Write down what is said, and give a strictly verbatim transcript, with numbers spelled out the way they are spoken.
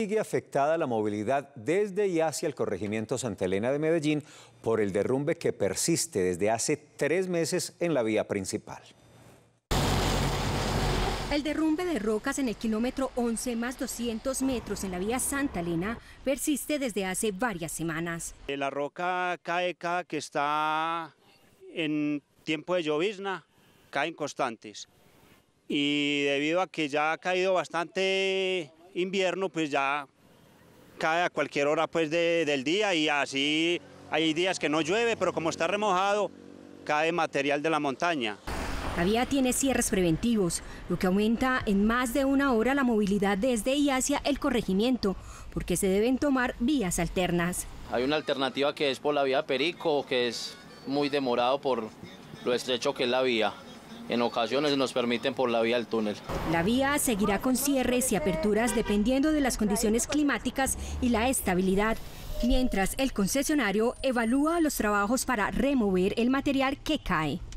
Sigue afectada la movilidad desde y hacia el corregimiento Santa Elena de Medellín por el derrumbe que persiste desde hace tres meses en la vía principal. El derrumbe de rocas en el kilómetro once más doscientos metros en la vía Santa Elena persiste desde hace varias semanas. La roca cae cada que está en tiempo de llovizna, caen constantes. Y debido a que ya ha caído bastante invierno, pues ya cae a cualquier hora pues de, del día, y así hay días que no llueve, pero como está remojado, cae material de la montaña. La vía tiene cierres preventivos, lo que aumenta en más de una hora la movilidad desde y hacia el corregimiento, porque se deben tomar vías alternas. Hay una alternativa que es por la vía Perico, que es muy demorado por lo estrecho que es la vía. En ocasiones nos permiten por la vía del túnel. La vía seguirá con cierres y aperturas dependiendo de las condiciones climáticas y la estabilidad, mientras el concesionario evalúa los trabajos para remover el material que cae.